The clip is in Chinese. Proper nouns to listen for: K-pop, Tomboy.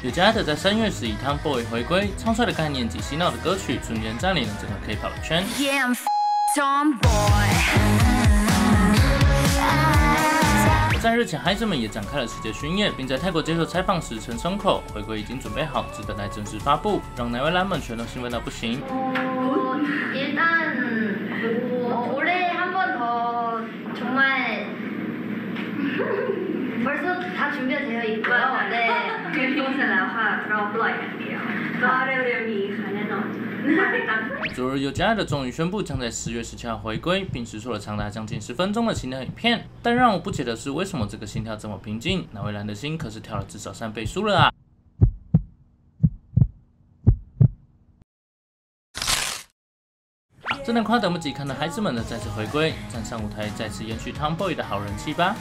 有家的在3月时以 Tomboy 回归，唱衰的概念及洗脑的歌曲，瞬间占领了整个 K-pop 圈。Yeah, I'm Tomboy. 在日前，孩子们也展开了世界巡演，并在泰国接受采访时曾松口，回归已经准备好，只等待正式发布，让奶味蓝们全都兴奋到不行。昨日，有家的终于宣布将在10月17号回归，并试出了长达将近10分钟的心跳影片。但让我不解的是，为什么这个心跳这么平静？奶味蓝的心可是跳了至少3倍速了啊！真的夸等不及看到孩子们的再次回归，站上舞台再次延续 Tomboy 的好人气吧。